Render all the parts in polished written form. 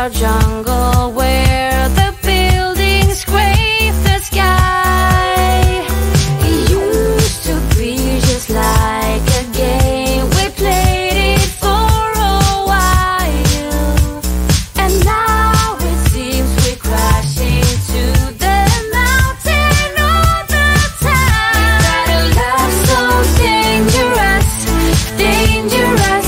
our jungle where the buildings scrape the sky. It used to be just like a game, we played it for a while, and now it seems we crash into the mountain all the time. We got a love so dangerous, dangerous.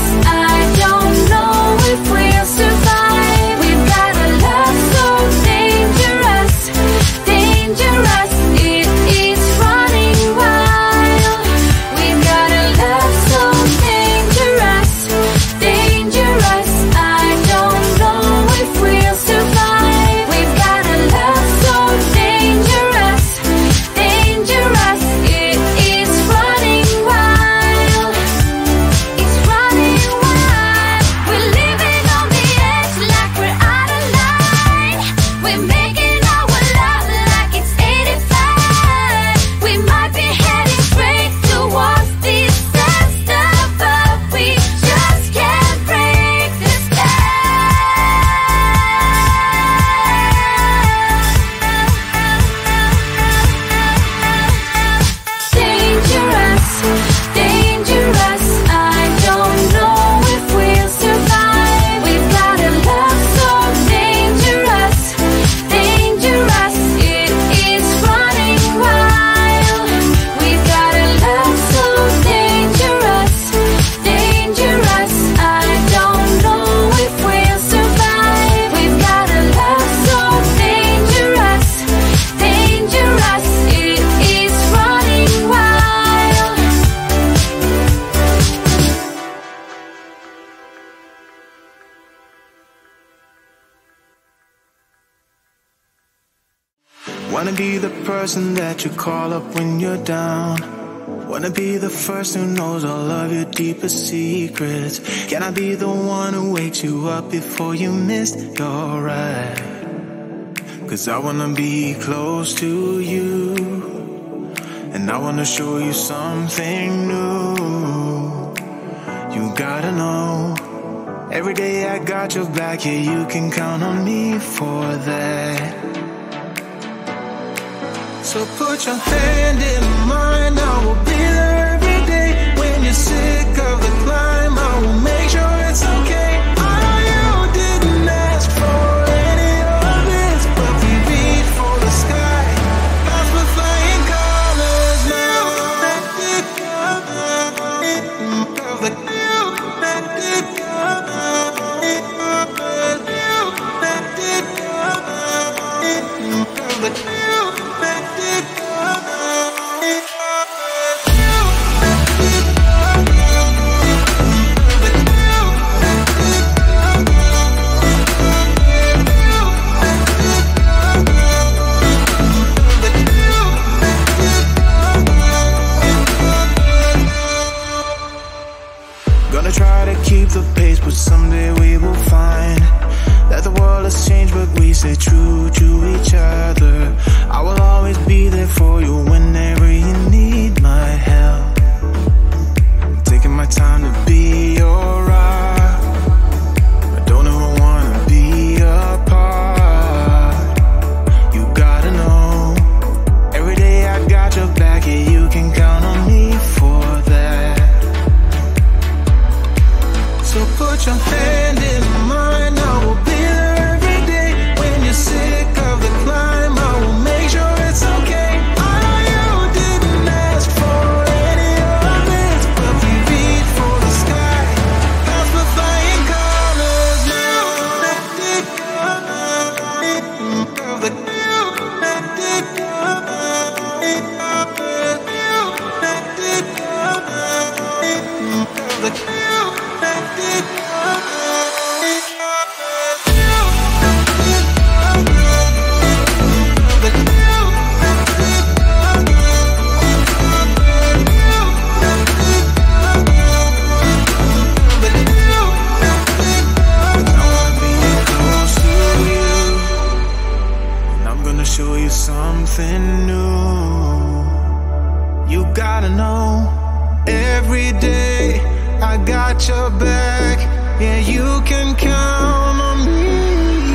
Wanna be the person that you call up when you're down. Wanna be the first who knows all of your deepest secrets. Can I be the one who wakes you up before you miss your ride? 'Cause I wanna be close to you, and I wanna show you something new. You gotta know, every day I got your back, yeah, you can count on me for that. So put your hand in mine, I will be there every day. When you're sick of the climb, I will make sure it's okay. I know you didn't ask for any of this, but we reach for the sky. That's with flying colors now. Keep the pace, but someday we will find that the world has changed, but we stay true to each other. I will always be there for you whenever you need my help. I'm taking my time to be your rock. I don't ever wanna be apart. You gotta know, every day I got your back, yeah, you can count on me for that. So put your hand in mine, I will be there every day. When you're sick of the climb, I will make sure it's okay. Something new, you gotta know, every day I got your back, yeah, you can count on me.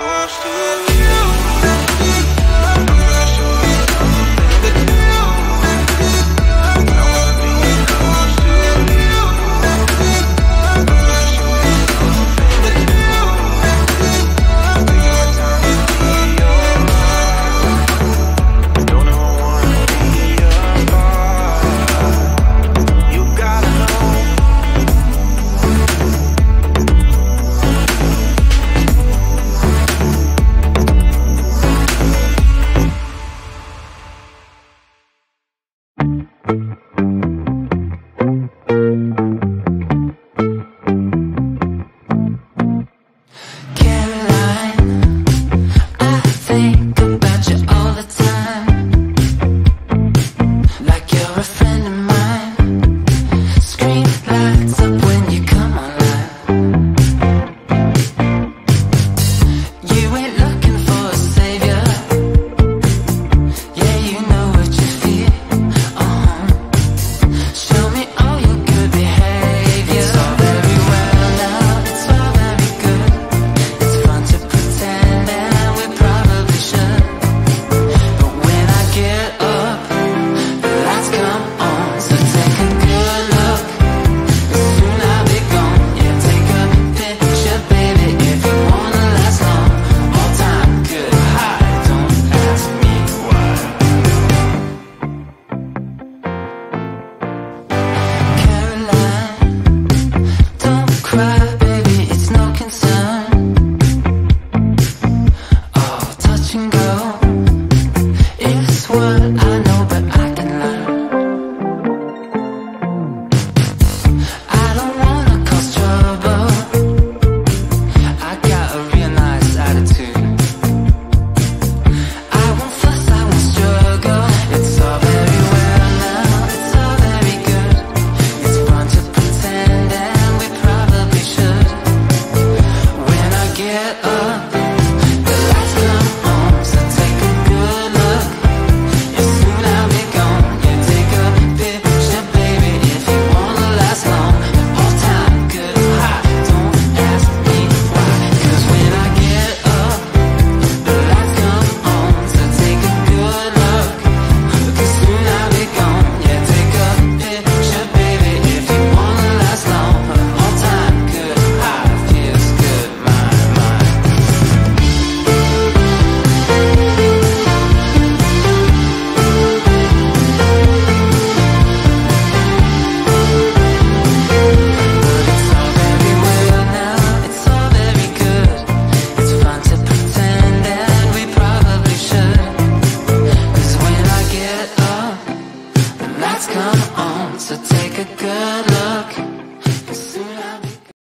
close to you.